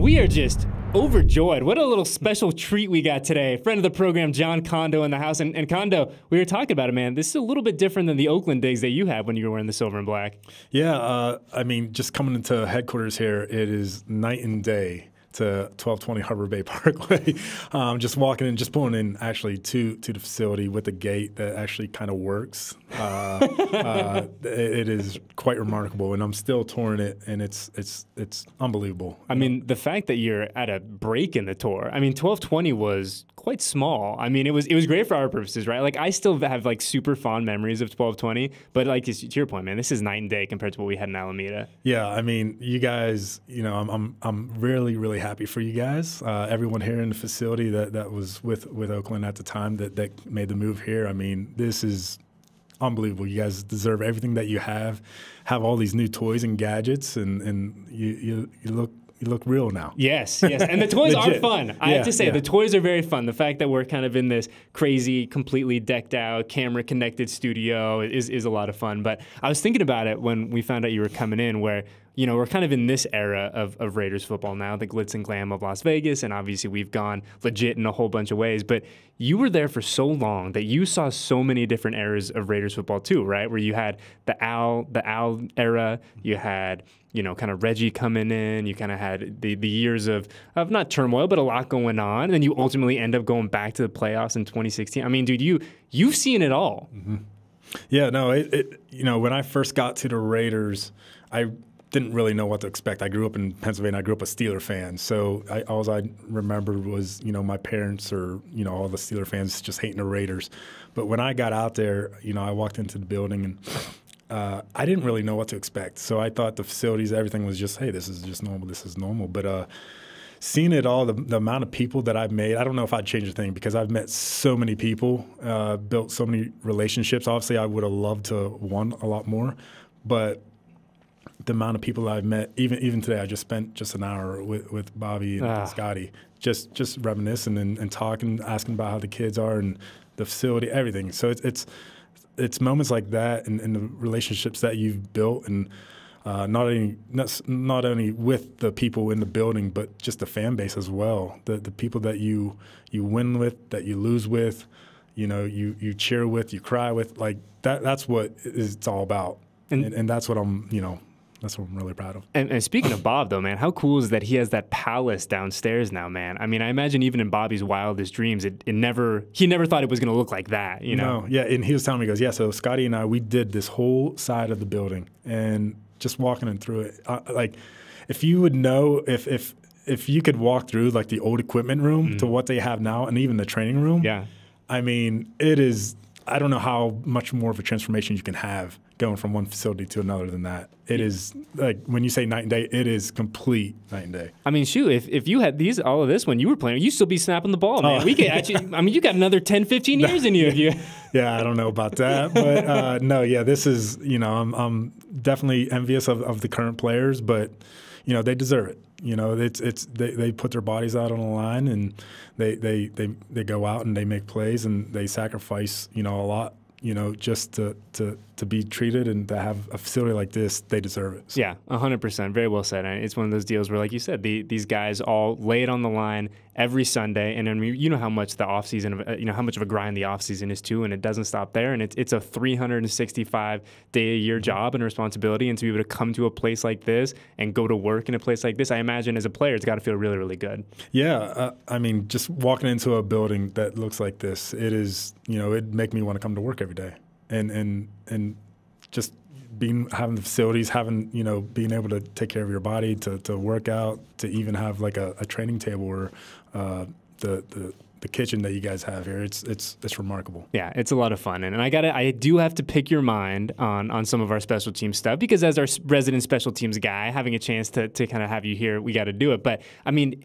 and we are just overjoyed. What a little special treat we got today. Friend of the program, Jon Condo, in the house. And Condo, we were talking about it, man. This is a little bit different than the Oakland days that you had when you were wearing the silver and black. Yeah, I mean, just coming into headquarters here, it is night and day to 1220 Harbor Bay Parkway. Just walking in, just pulling in actually to the facility with a gate that actually kind of works. It is quite remarkable, and I'm still touring it, and it's unbelievable. I mean, the fact that you're at a break in the tour. I mean, 1220 was quite small. I mean, it was great for our purposes, right? Like, I still have like super fond memories of 1220, but like to your point, man, this is night and day compared to what we had in Alameda. Yeah, I mean, you guys, you know, I'm really happy for you guys. Everyone here in the facility that was with Oakland at the time that made the move here. I mean, this is unbelievable. You guys deserve everything that you have. Have all these new toys and gadgets, and you look real now. Yes, yes. And the toys are fun. I have to say, the toys are very fun. The fact that we're kind of in this crazy, completely decked out, camera-connected studio is a lot of fun. But I was thinking about it when we found out you were coming in, where, you know, we're kind of in this era of Raiders football now, the glitz and glam of Las Vegas, and obviously we've gone legit in a whole bunch of ways. But you were there for so long that you saw so many different eras of Raiders football too, right? Where you had the Al era, you had, you know, kind of Reggie coming in, you kind of had the years of not turmoil, but a lot going on, and then you ultimately end up going back to the playoffs in 2016. I mean, dude, you've seen it all. Mm-hmm. Yeah, no, you know, when I first got to the Raiders, I didn't really know what to expect. I grew up in Pennsylvania. I grew up a Steeler fan. So all I remembered was, you know, my parents or, you know, all the Steeler fans just hating the Raiders. But when I got out there, you know, I walked into the building and I didn't really know what to expect. So I thought the facilities, everything was just, hey, this is just normal. This is normal. But seeing it all, the amount of people that I've made, I don't know if I'd change a thing because I've met so many people, built so many relationships. Obviously, I would have loved to have won a lot more. But the amount of people I've met, even today, I just spent just an hour with Bobby and Scotty, just reminiscing and talking, asking about how the kids are and the facility, everything. So it's moments like that and the relationships that you've built, and not only with the people in the building, but just the fan base as well. The people that you win with, that you lose with, you know, you cheer with, you cry with, like that's what it's all about, and that's what I'm, you know. That's what I'm really proud of. And speaking of Bob, though, man, how cool is that he has that palace downstairs now, man? I mean, I imagine even in Bobby's wildest dreams, he never thought it was going to look like that, you know? No, yeah, and he was telling me, he goes, yeah, so Scotty and I, we did this whole side of the building, and just walking in through it, like, if you would know, if you could walk through, like, the old equipment room to what they have now, and even the training room, yeah, I mean, it is, I don't know how much more of a transformation you can have going from one facility to another than that. It is, like, when you say night and day, it is complete night and day. I mean, shoot, if you had all of this when you were playing, you'd still be snapping the ball, man. We could actually, I mean, you got another 10, 15 years in you if you. Yeah, I don't know about that. But, no, yeah, this is, you know, I'm definitely envious of the current players, but, you know, they deserve it. You know, they put their bodies out on the line, and they go out and they make plays, and they sacrifice, you know, a lot, you know, just to be treated and to have a facility like this. They deserve it. So. Yeah, 100%. Very well said. It's one of those deals where, like you said, these guys all lay it on the line every Sunday, and I mean, you know how much the off season, you know how much of a grind the off season is too, and it doesn't stop there. And it's a 365-day-a-year job and responsibility, and to be able to come to a place like this and go to work in a place like this, I imagine as a player, it's got to feel really, really good. Yeah, I mean, just walking into a building that looks like this, it is, you know, it'd make me want to come to work every day, and just having the facilities, having, you know, being able to take care of your body, to work out, to even have like a training table or the kitchen that you guys have here. It's remarkable. Yeah, it's a lot of fun. And I do have to pick your mind on some of our special team stuff, because as our resident special teams guy, having a chance to kind of have you here, we got to do it. But I mean,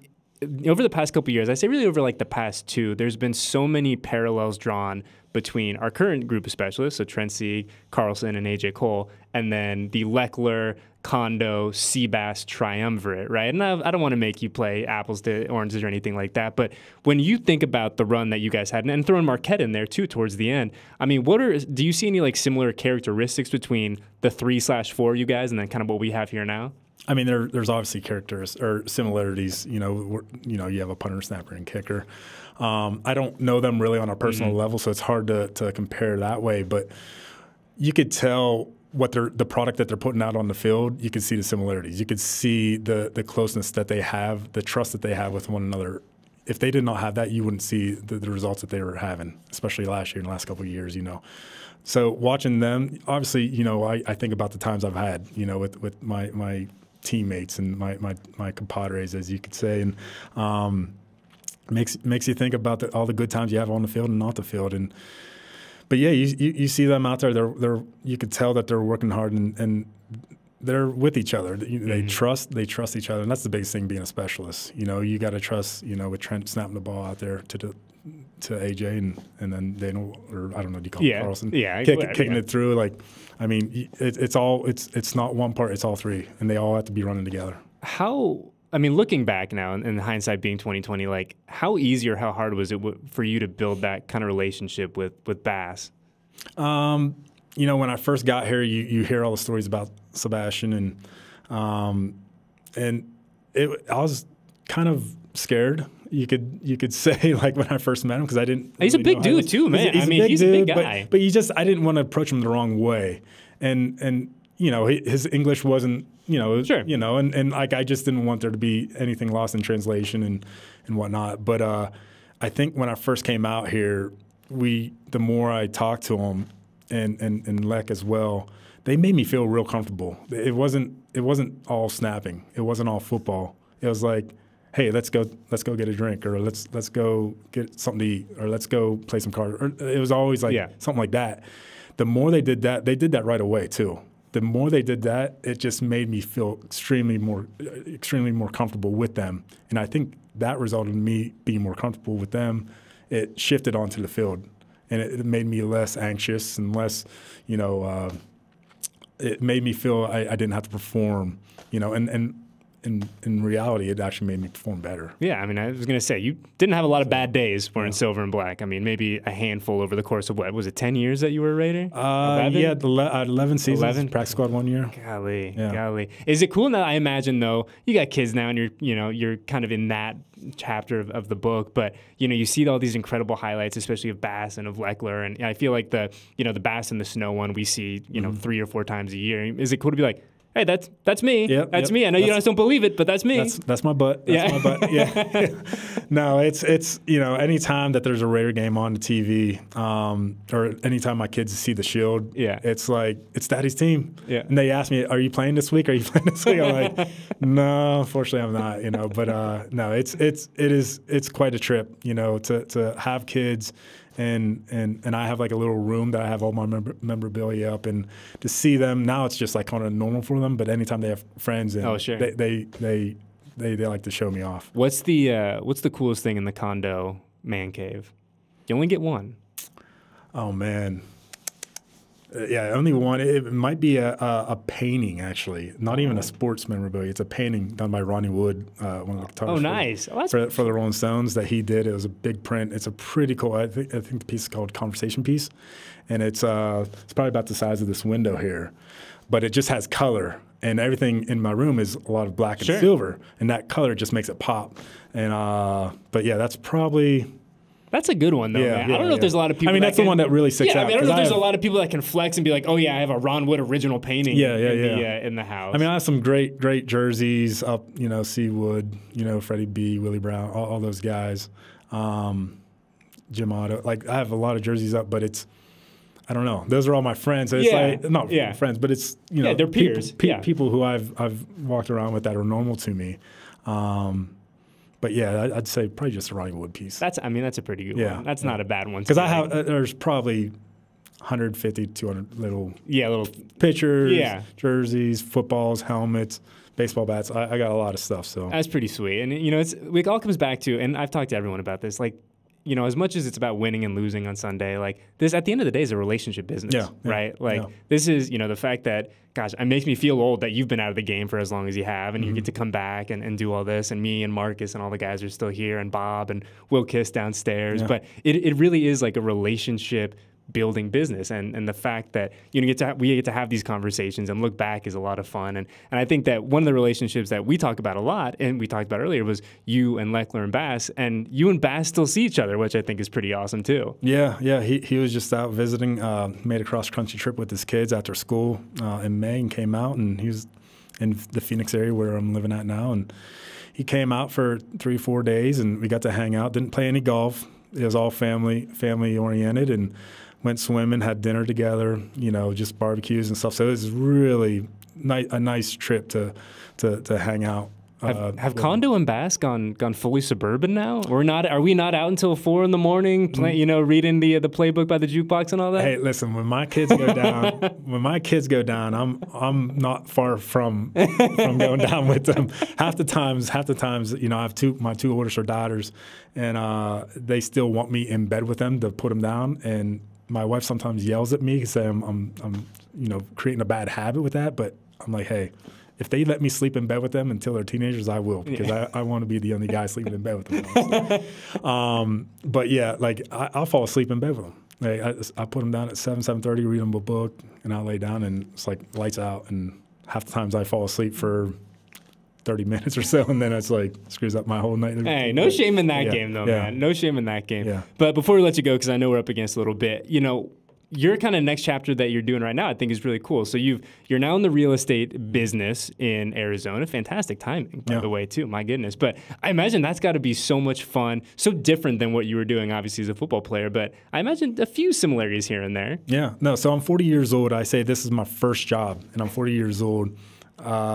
over the past couple of years, I say really over like the past two, there's been so many parallels drawn between our current group of specialists, so Trent Sieg, Carlson, and A.J. Cole, and then the Leckler, Condo, Seabass triumvirate, right? And I don't want to make you play apples to oranges or anything like that, but when you think about the run that you guys had, and throwing Marquette in there too towards the end, I mean, do you see any like similar characteristics between the 3/4 you guys and then kind of what we have here now? I mean, there's obviously characters or similarities. You have a punter, snapper, and kicker. I don't know them really on a personal level, so it's hard to compare that way. But you could tell what the product that they're putting out on the field. You could see the similarities. You could see the closeness that they have, the trust that they have with one another. If they did not have that, you wouldn't see the results that they were having, especially last year and the last couple of years, So watching them, obviously, I think about the times I've had, with my teammates and my compadres, as you could say, and makes you think about all the good times you have on the field and off the field. But yeah, you see them out there. You could tell that they're working hard and they're with each other. They trust each other, and that's the biggest thing being a specialist. You got to trust. With Trent snapping the ball out there to AJ, and then they know, or I don't know, do you call him Carlson? Yeah, kicking it through. Like, I mean, it's not one part. It's all three, and they all have to be running together. I mean, looking back now, and hindsight being 20/20, like how easy or how hard was it for you to build that kind of relationship with Bass? When I first got here, you hear all the stories about Sebastian, I was kind of scared. You could say, like, when I first met him, because I didn't. He's really a big dude too, man. He's a big guy. But you just, I didn't want to approach him the wrong way, and. His English wasn't, and like, I just didn't want there to be anything lost in translation and whatnot. But I think when I first came out here, the more I talked to him and Leck as well, they made me feel real comfortable. It wasn't all snapping. It wasn't all football. It was like, hey, let's go get a drink, or let's go get something to eat, or let's go play some cards. Or it was always like something like that. The more they did that right away too. The more they did that, it just made me feel extremely more comfortable with them. And I think that resulted in me being more comfortable with them. It shifted onto the field, and it made me less anxious and less, it made me feel I didn't have to perform, and in reality, it actually made me perform better. Yeah, I mean, I was going to say, you didn't have a lot of bad days wearing silver and black. I mean, maybe a handful over the course of, what, was it 10 years that you were a Raider? 11? Yeah, 11 seasons, 11? Practice squad one year. Golly, golly. Is it cool now? I imagine, though, you got kids now and you're kind of in that chapter of the book, but, you see all these incredible highlights, especially of Bass and of Leckler, and I feel like the Bass and the Snow one we see, 3 or 4 times a year. Is it cool to be like, hey, that's me. Yep, that's me. I know you guys don't believe it, but that's me. That's my butt. That's my butt. Yeah. No, it's anytime that there's a Raider game on the TV, or anytime my kids see the Shield, it's like, it's Daddy's team. Yeah. And they ask me, "Are you playing this week? Are you playing this week?" I'm like, "No, unfortunately, I'm not." But no, it's quite a trip, to have kids. And I have like a little room that I have all my memorabilia up, and to see them now, it's just like kind of normal for them. But anytime they have friends, and they like to show me off. What's the coolest thing in the Condo man cave? You only get one. Oh man, yeah, only one. It might be a painting, actually. Not even a sports memorabilia. It's a painting done by Ronnie Wood, one of the guitarists. Oh, nice. For the Rolling Stones that he did. It was a big print. It's a pretty cool. I think the piece is called Conversation Piece, and it's probably about the size of this window here, but it just has color. And everything in my room is a lot of black and silver, and that color just makes it pop. And but yeah, that's probably. That's a good one, though, man. I don't know if there's a lot of people. I mean, that's the one that really sticks out. I mean, I don't know if there's a lot of people that can flex and be like, "Oh yeah, I have a Ron Wood original painting." In the house. I mean, I have some great jerseys up. C. Wood, Freddie B., Willie Brown, all those guys. Jim Otto. Like, I have a lot of jerseys up, but it's. I don't know. Those are all my friends. It's like, not friends, but it's they're peers, people who I've walked around with that are normal to me. But yeah, I'd say probably just a Ronnie Wood piece. That's a pretty good one. That's not a bad one. Because I have there's probably 150, 200 little pictures, jerseys, footballs, helmets, baseball bats. I got a lot of stuff. So that's pretty sweet. And it all comes back to, and I've talked to everyone about this. Like, as much as it's about winning and losing on Sunday, like this at the end of the day is a relationship business, right? Like this is, the fact that, gosh, it makes me feel old that you've been out of the game for as long as you have, and you get to come back and do all this, and me and Marcus and all the guys are still here, and Bob and Will Kiss downstairs. But it really is like a relationship building business. And the fact that we get to have these conversations and look back is a lot of fun. And I think that one of the relationships that we talk about a lot, and we talked about earlier, was you and Leckler and Bass. And you and Bass still see each other, which I think is pretty awesome too. Yeah, yeah. He was just out visiting, made a cross-country trip with his kids after school in May, and came out, and he was in the Phoenix area where I'm living at now. And he came out for 3-4 days, and we got to hang out. Didn't play any golf. It was all family oriented, and went swimming, had dinner together, you know, just barbecues and stuff. So it was really a nice trip to hang out. Have Condo and Bass gone fully suburban now? We're not. Are we not out until 4 in the morning? You know, reading the playbook by the jukebox and all that. Hey, listen. When my kids go down, I'm not far from going down with them. Half the times, you know, I have my two oldest are daughters, and they still want me in bed with them to put them down. And my wife sometimes yells at me, because I'm you know, creating a bad habit with that. But I'm like, hey, if they let me sleep in bed with them until they're teenagers, I will, because I want to be the only guy sleeping in bed with them. So. But yeah, like I'll fall asleep in bed with them. Like, I put them down at 7, 7:30, read them a book, and I lay down, and it's like lights out. And half the times I fall asleep for 30 minutes or so, and then it's like screws up my whole night. Hey, no shame in that game though, man. No shame in that game. Yeah. But before we let you go, because I know we're up against a little bit, you know, your kind of next chapter that you're doing right now, I think, is really cool. So you're now in the real estate business in Arizona. Fantastic timing, by the way, too. My goodness. But I imagine that's got to be so much fun, so different than what you were doing, obviously, as a football player. But I imagine a few similarities here and there. Yeah. No, so I'm 40 years old. I say this is my first job, and I'm 40 years old. Yeah,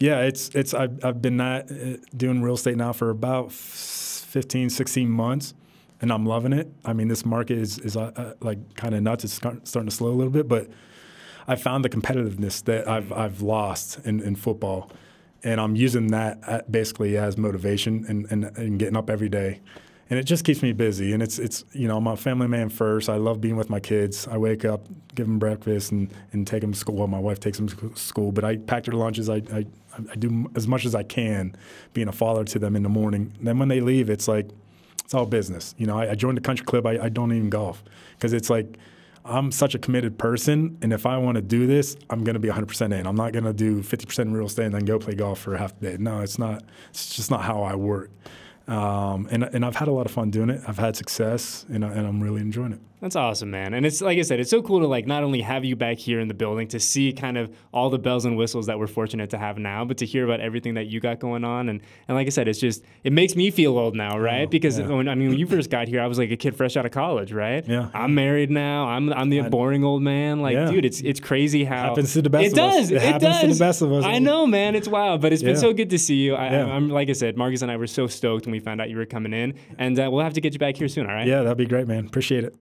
it's. I've been doing real estate now for about 15, 16 months. And I'm loving it. I mean, this market is like kind of nuts. It's starting to slow a little bit, but I found the competitiveness that I've lost in football, and I'm using that basically as motivation and getting up every day, and it just keeps me busy. And it's you know, I'm a family man first. I love being with my kids. I wake up, give them breakfast, and take them to school. Well, my wife takes them to school, but I pack their lunches. I do as much as I can, being a father to them in the morning. And then when they leave, it's like, it's all business. You know, I joined the country club. I don't even golf, because it's like I'm such a committed person, and if I want to do this, I'm going to be 100% in. I'm not going to do 50% real estate and then go play golf for half the day. No, it's not. It's just not how I work. And I've had a lot of fun doing it. I've had success, and I'm really enjoying it. That's awesome, man. And it's like I said, it's so cool to like not only have you back here in the building to see kind of all the bells and whistles that we're fortunate to have now, but to hear about everything that you got going on. And like I said, it's just, it makes me feel old now, right? Because when you first got here, I was like a kid fresh out of college, right? Yeah. I'm married now. I'm the boring old man. Like, dude, it's crazy how it happens to the best of us. It happens to the best of us. I know, man. It's wild, but it's been so good to see you. I'm like I said, Marcus and I were so stoked when we found out you were coming in, and we'll have to get you back here soon. All right. Yeah, that'd be great, man. Appreciate it.